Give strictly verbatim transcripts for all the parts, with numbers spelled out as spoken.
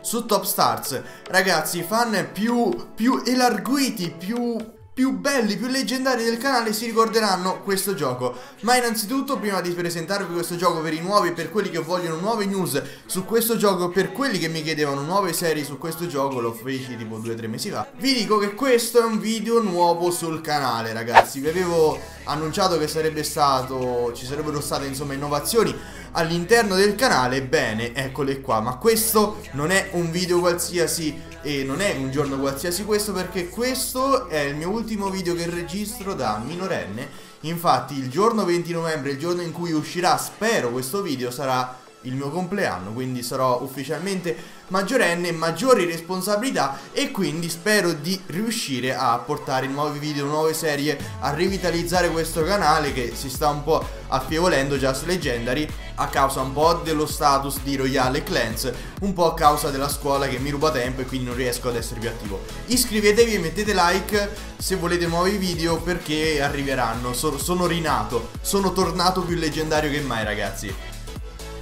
Su Top Stars, ragazzi, fan più, più elarguiti, più, più belli, più leggendari del canale si ricorderanno questo gioco. Ma innanzitutto, prima di presentarvi questo gioco per i nuovi, per quelli che vogliono nuove news su questo gioco, per quelli che mi chiedevano nuove serie su questo gioco, lo feci tipo due o tre mesi fa, vi dico che questo è un video nuovo sul canale, ragazzi. Vi avevo annunciato che sarebbe stato, ci sarebbero state insomma innovazioni all'interno del canale. Bene, eccole qua. Ma questo non è un video qualsiasi e non è un giorno qualsiasi questo, perché questo è il mio ultimo video che registro da minorenne. Infatti il giorno venti novembre, il giorno in cui uscirà, spero, questo video, sarà il mio compleanno, quindi sarò ufficialmente maggiorenne, maggiori responsabilità, e quindi spero di riuscire a portare nuovi video, nuove serie, a rivitalizzare questo canale che si sta un po' affievolendo, Just Legendary, a causa un po' dello status di Royale Clans, un po' a causa della scuola che mi ruba tempo e quindi non riesco ad essere più attivo. Iscrivetevi e mettete like se volete nuovi video, perché arriveranno. Sono, sono rinato, sono tornato più leggendario che mai, ragazzi.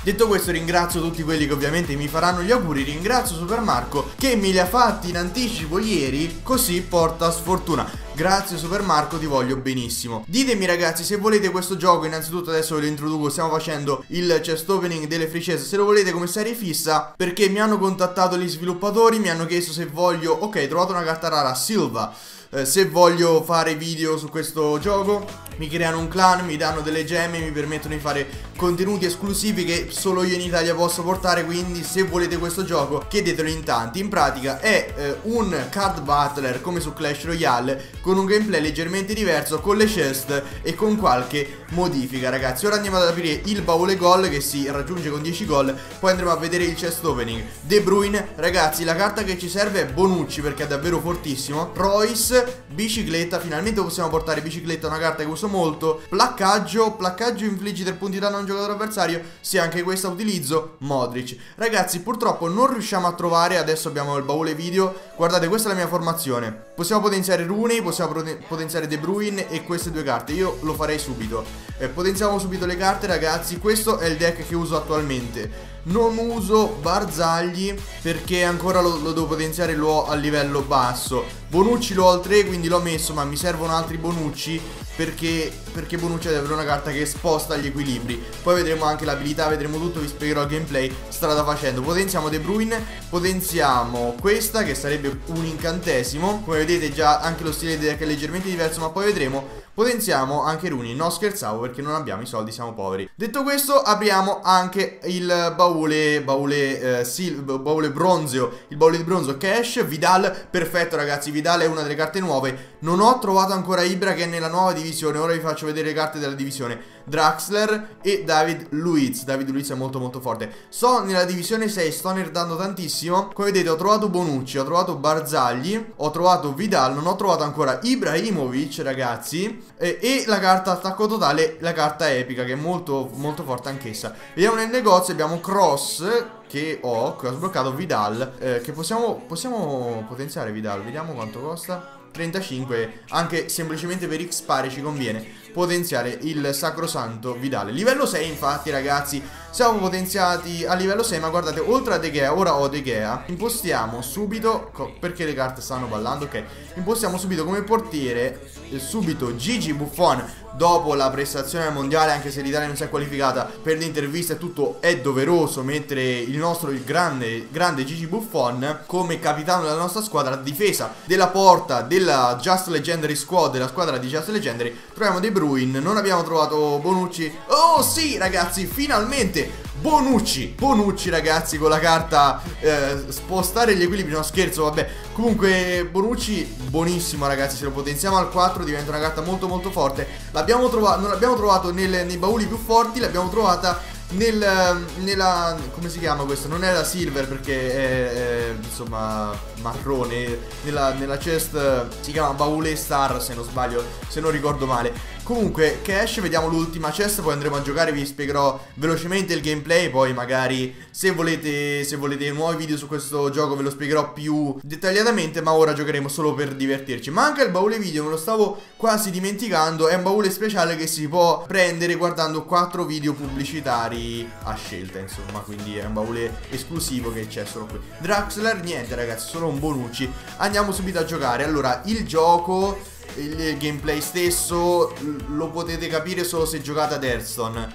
Detto questo, ringrazio tutti quelli che ovviamente mi faranno gli auguri, ringrazio Supermarco che me li ha fatti in anticipo ieri, così porta sfortuna. Grazie Supermarco, ti voglio benissimo. Ditemi ragazzi se volete questo gioco, innanzitutto adesso ve lo introduco, stiamo facendo il chest opening delle free chest, se lo volete come serie fissa, perché mi hanno contattato gli sviluppatori, mi hanno chiesto se voglio, ok, trovate una carta rara, Silva. Eh, se voglio fare video su questo gioco, mi creano un clan, mi danno delle gemme, mi permettono di fare contenuti esclusivi che solo io in Italia posso portare. Quindi se volete questo gioco, chiedetelo in tanti. In pratica è eh, un card battler come su Clash Royale, con un gameplay leggermente diverso, con le chest e con qualche modifica. Ragazzi, ora andiamo ad aprire il baule gol, che si raggiunge con dieci gol. Poi andremo a vedere il chest opening. De Bruyne, ragazzi, la carta che ci serve è Bonucci, perché è davvero fortissimo. Royce, bicicletta, finalmente possiamo portare bicicletta, una carta che uso molto. Placcaggio, placcaggio infligge tre punti danno a un giocatore avversario, sì, anche questa utilizzo. Modric, ragazzi, purtroppo non riusciamo a trovare, adesso abbiamo il baule video, guardate, questa è la mia formazione, possiamo potenziare Rooney, possiamo potenziare De Bruyne e queste due carte, io lo farei subito. eh, potenziamo subito le carte, ragazzi, questo è il deck che uso attualmente. Non uso Barzagli perché ancora lo, lo devo potenziare, lo ho a livello basso. Bonucci lo ho al tre, quindi l'ho messo, ma mi servono altri Bonucci, perché, perché Bonucci deve avere una carta che sposta gli equilibri. Poi vedremo anche l'abilità, vedremo tutto, vi spiegherò il gameplay strada facendo. Potenziamo De Bruyne, potenziamo questa che sarebbe un incantesimo. Come vedete già anche lo stile di deck è leggermente diverso, ma poi vedremo. Potenziamo anche Rooney, no scherzavo, perché non abbiamo i soldi, siamo poveri. Detto questo, apriamo anche il baule, baule, eh, sil, baule bronzeo, il baule di bronzo, cash, Vidal, perfetto ragazzi, Vidal è una delle carte nuove. Non ho trovato ancora Ibra, che è nella nuova divisione, ora vi faccio vedere le carte della divisione. Draxler e David Luiz, David Luiz è molto molto forte. Sto nella divisione sei, sto nerdando tantissimo. Come vedete ho trovato Bonucci, ho trovato Barzagli, ho trovato Vidal, non ho trovato ancora Ibrahimovic, ragazzi. E, e la carta attacco totale, la carta epica, che è molto molto forte anch'essa. Vediamo nel negozio, abbiamo Kroos, che ho, che ho sbloccato, Vidal, eh, che possiamo, possiamo potenziare Vidal, vediamo quanto costa. Trentacinque, anche semplicemente per X pari ci conviene potenziare il sacrosanto Vidale. Livello sei infatti ragazzi, siamo potenziati a livello sei, ma guardate, oltre a De Gea, ora ho De Gea. Impostiamo subito, perché le carte stanno ballando, ok. Impostiamo subito come portiere, eh, subito Gigi Buffon, dopo la prestazione mondiale, anche se l'Italia non si è qualificata per l'intervista e tutto, è doveroso mettere il nostro, il grande, grande Gigi Buffon come capitano della nostra squadra, a difesa della porta della Just Legendary Squad, della squadra di Just Legendary. Troviamo De Bruyne, non abbiamo trovato Bonucci. Oh sì ragazzi, finalmente Bonucci, Bonucci ragazzi, con la carta eh, spostare gli equilibri, no scherzo, vabbè. Comunque Bonucci buonissimo ragazzi, se lo potenziamo al quattro diventa una carta molto molto forte. L'abbiamo trovato, non l'abbiamo trovato nel, nei bauli più forti, l'abbiamo trovata nel, nella, come si chiama questa? Non è la silver perché è, è insomma marrone, nella, nella chest si chiama baule star se non sbaglio, se non ricordo male. Comunque, che esce, vediamo l'ultima chest, poi andremo a giocare, vi spiegherò velocemente il gameplay, poi magari se volete, se volete nuovi video su questo gioco ve lo spiegherò più dettagliatamente, ma ora giocheremo solo per divertirci. Manca il baule video, me lo stavo quasi dimenticando, è un baule speciale che si può prendere guardando quattro video pubblicitari a scelta, insomma, quindi è un baule esclusivo che c'è solo qui. Draxler, niente ragazzi, solo un Bonucci. Andiamo subito a giocare. Allora, il gioco... il gameplay stesso lo potete capire solo se giocate ad Hearthstone.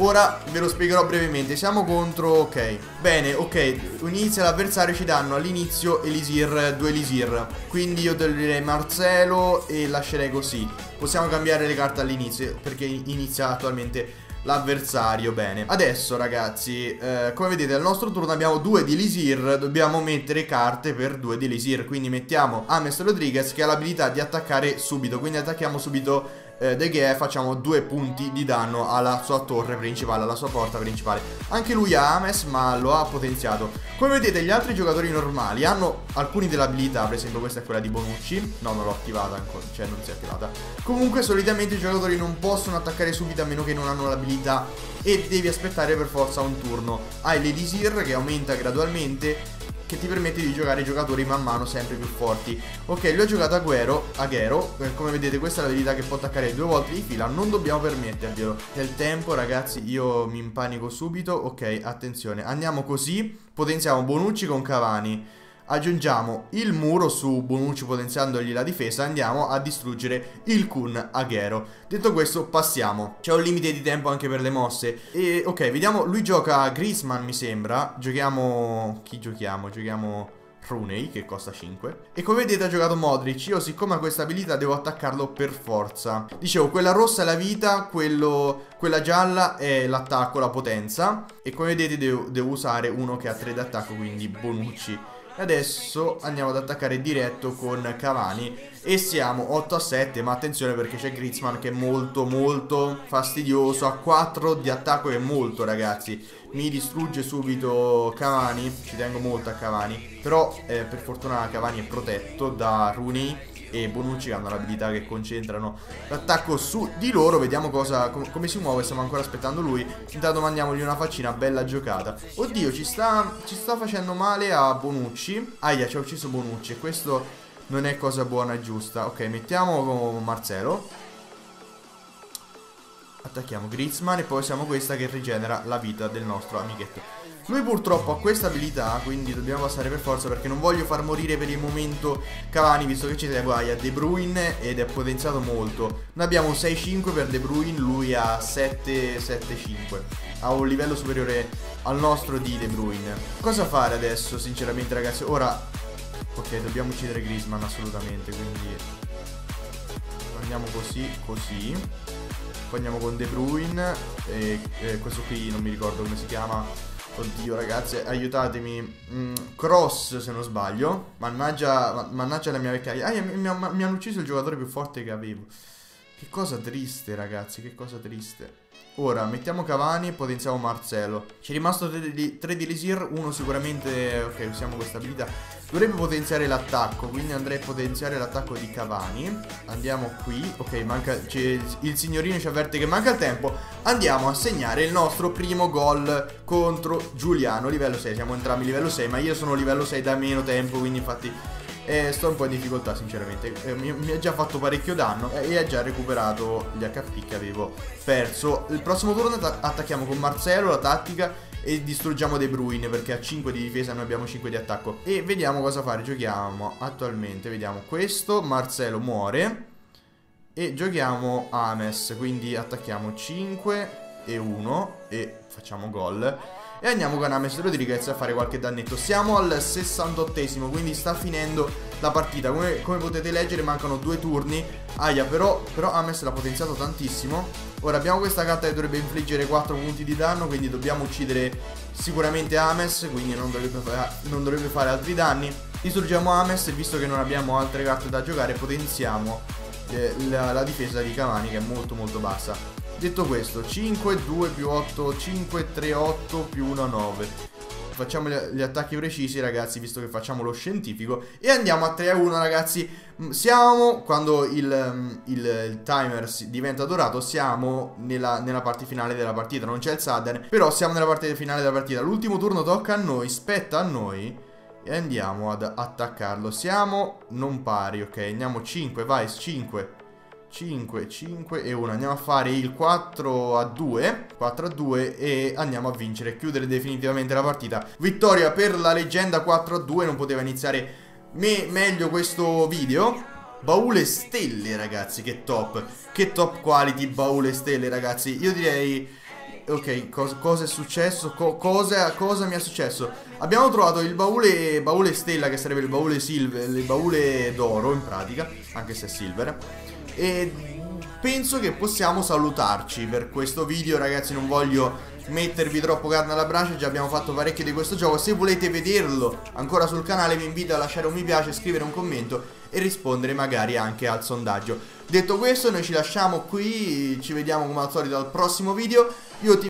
Ora ve lo spiegherò brevemente. Siamo contro... ok, bene, ok, inizia l'avversario, ci danno all'inizio elisir, due elisir, quindi io toglierei Marcelo e lascerei così. Possiamo cambiare le carte all'inizio perché inizia attualmente l'avversario. Bene, adesso ragazzi, eh, come vedete al nostro turno abbiamo due di elisir, dobbiamo mettere carte per due di elisir, quindi mettiamo James Rodríguez che ha l'abilità di attaccare subito, quindi attacchiamo subito eh, De Gea e facciamo due punti di danno alla sua torre principale, alla sua porta principale. Anche lui ha James ma lo ha potenziato. Come vedete gli altri giocatori normali hanno alcuni dell'abilità, per esempio questa è quella di Bonucci, no, non l'ho attivata ancora, cioè non si è attivata. Comunque solitamente i giocatori non possono attaccare subito a meno che non hanno l'abilità e devi aspettare per forza un turno. Hai l'elisir che aumenta gradualmente, che ti permette di giocare giocatori man mano sempre più forti. Ok, lui ha giocato Aguero, Aguero come vedete questa è l'abilità che può attaccare due volte di fila, non dobbiamo permetterglielo. Nel tempo ragazzi io mi impanico subito. Ok, attenzione, andiamo così, potenziamo Bonucci con Cavani, aggiungiamo il muro su Bonucci potenziandogli la difesa, andiamo a distruggere il Kun Aguero. Detto questo passiamo, c'è un limite di tempo anche per le mosse. E ok, vediamo, lui gioca Griezmann mi sembra. Giochiamo, chi giochiamo? Giochiamo Rooney che costa cinque. E come vedete ha giocato Modric. Io siccome ha questa abilità devo attaccarlo per forza. Dicevo, quella rossa è la vita, quello... quella gialla è l'attacco, la potenza. E come vedete devo, devo usare uno che ha tre d'attacco, quindi Bonucci. E adesso andiamo ad attaccare diretto con Cavani e siamo otto a sette, ma attenzione perché c'è Griezmann che è molto molto fastidioso, a quattro di attacco è molto ragazzi, mi distrugge subito Cavani, ci tengo molto a Cavani, però eh, per fortuna Cavani è protetto da Rooney e Bonucci che hanno l'abilità che concentrano l'attacco su di loro. Vediamo cosa, com come si muove, stiamo ancora aspettando lui, intanto mandiamogli una faccina, bella giocata. Oddio, ci sta, ci sta facendo male a Bonucci, aia ci ha ucciso Bonucci e questo non è cosa buona e giusta. Ok, mettiamo Marcelo, attacchiamo Griezmann e poi siamo questa che rigenera la vita del nostro amichetto. Lui purtroppo ha questa abilità, quindi dobbiamo passare per forza perché non voglio far morire per il momento Cavani, visto che ci tengo a De Bruyne ed è potenziato molto. Noi abbiamo sei cinque per De Bruyne, lui ha sette sette cinque, ha un livello superiore al nostro di De Bruyne. Cosa fare adesso sinceramente ragazzi? Ora, ok, dobbiamo uccidere Griezmann assolutamente, quindi andiamo così, così. Poi andiamo con De Bruyne e, e questo qui non mi ricordo come si chiama. Oddio ragazzi, aiutatemi. mm, Kroos se non sbaglio. Mannaggia, mannaggia la mia vecchiaia. Ah, mi, mi, mi hanno ucciso il giocatore più forte che avevo. Che cosa triste ragazzi, che cosa triste. Ora mettiamo Cavani e potenziamo Marcelo. C'è rimasto tre di elisir, uno sicuramente. Ok, usiamo questa abilità. Dovrebbe potenziare l'attacco, quindi andrei a potenziare l'attacco di Cavani. Andiamo qui. Ok, manca, il signorino ci avverte che manca il tempo. Andiamo a segnare il nostro primo gol contro Giuliano, livello sei. Siamo entrambi livello sei, ma io sono livello sei da meno tempo, quindi infatti eh, sto un po' in difficoltà sinceramente. eh, mi, mi ha già fatto parecchio danno eh, e ha già recuperato gli acca pi che avevo perso. Il prossimo turno att attacchiamo con Marcelo, la tattica, e distruggiamo De Bruyne perché ha cinque di difesa e noi abbiamo cinque di attacco. E vediamo cosa fare, giochiamo attualmente, vediamo questo, Marcelo muore e giochiamo James, quindi attacchiamo cinque e uno e facciamo gol e andiamo con James Rodríguez a fare qualche dannetto. Siamo al sessantottesimo, quindi sta finendo la partita, come, come potete leggere mancano due turni. Aia, però, però James l'ha potenziato tantissimo. Ora abbiamo questa carta che dovrebbe infliggere quattro punti di danno, quindi dobbiamo uccidere sicuramente James, quindi non dovrebbe, fa non dovrebbe fare altri danni. Distruggiamo James e visto che non abbiamo altre carte da giocare potenziamo eh, la, la difesa di Cavani che è molto molto bassa. Detto questo, cinque due più otto, cinque tre otto più uno nove. facciamo gli attacchi precisi, ragazzi, visto che facciamo lo scientifico. E andiamo a tre a uno, ragazzi. Siamo, quando il, il, il timer diventa dorato, siamo nella, nella parte finale della partita. Non c'è il sudden, però siamo nella parte finale della partita. L'ultimo turno tocca a noi, spetta a noi. E andiamo ad attaccarlo. Siamo non pari, ok. Andiamo cinque, vai, cinque cinque, cinque e uno. Andiamo a fare il quattro a due e andiamo a vincere, chiudere definitivamente la partita. Vittoria per la leggenda quattro a due. Non poteva iniziare me meglio questo video. Baule stelle, ragazzi, che top. Che top quality, baule stelle, ragazzi. Io direi... ok, cosa, cosa è successo? Co cosa, cosa mi è successo? Abbiamo trovato il baule, baule stella, che sarebbe il baule silver, il baule d'oro in pratica, anche se è silver. E penso che possiamo salutarci per questo video, ragazzi. Non voglio mettervi troppo carne alla brace, già abbiamo fatto parecchio di questo gioco. Se volete vederlo ancora sul canale, vi invito a lasciare un mi piace, scrivere un commento e rispondere magari anche al sondaggio. Detto questo, noi ci lasciamo qui, ci vediamo come al solito al prossimo video. Io ti